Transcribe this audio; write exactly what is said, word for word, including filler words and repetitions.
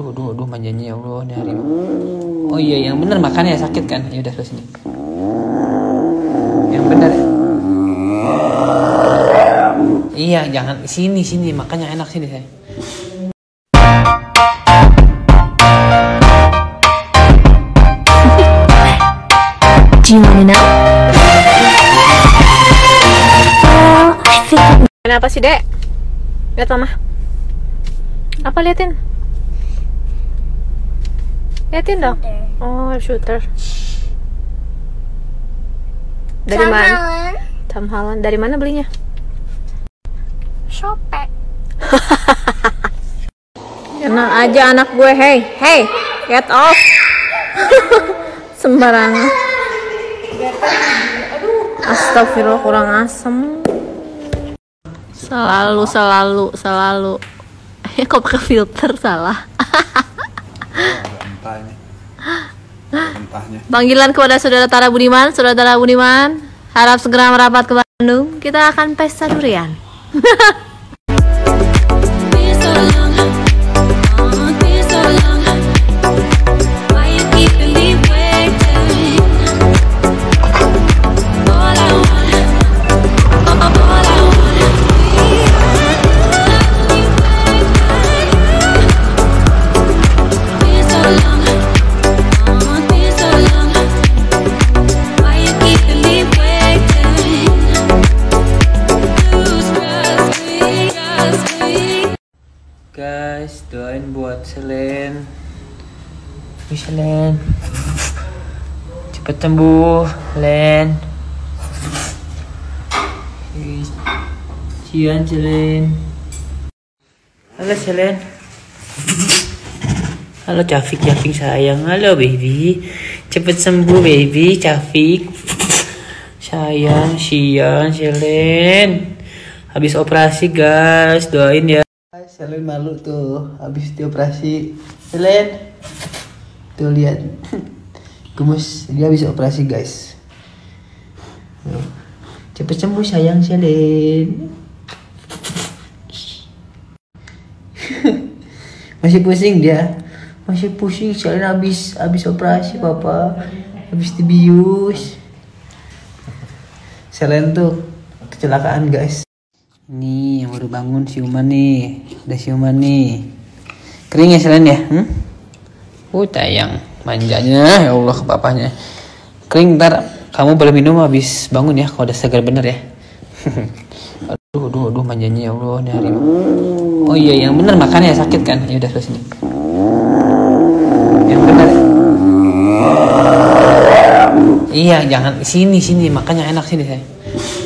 Duh, duh, duh, manjanya ya Allah, ini harimau. Oh iya, yang bener makannya sakit kan? Ya udah, sini. Yang bener. Iya, jangan sini sini, makannya enak sini saya. Kenapa sih, Dek? Lihat Mama. Apa liatin? Liatin dong. Oh, shooter. Dari Tom mana? Holland. Tom Holland. Dari mana belinya? Shopee. Enak aja anak gue, hey. Hey, get off. Sembarangan. Astagfirullah, kurang asem. Selalu, selalu, selalu. Eh, kok pakai filter salah? Entahnya. Panggilan kepada saudara Tara Budiman, saudara Tara Budiman, harap segera merapat ke Bandung. Kita akan pesta durian. Guys, doain buat Selen. Selen cepet sembuh, Len. Cian Selen. Halo Selen. Halo Cafik, Cafik sayang. Halo baby. Cepet sembuh baby, Cafik. Sayang, Cian, Selen. Habis operasi guys, doain ya. Selen malu tuh habis dioperasi. Selen tuh lihat gemes, dia habis operasi guys. Cepet sembuh sayang Selen. Masih pusing dia, masih pusing. Selen habis habis operasi papa, habis dibius. Selen tuh kecelakaan guys. Nih yang baru bangun siuman nih, udah siuman nih, kering ya Selen ya, hmm? Uh sayang, manjanya ya Allah ke papanya, kering. Ntar kamu boleh minum habis bangun ya, kalau udah segar bener ya. aduh, aduh, aduh, manjanya ya Allah, ini harimau. Oh iya, yang bener makannya sakit kan, ya udah sini. Yang bener. Iya, jangan sini sini, makannya enak sini saya.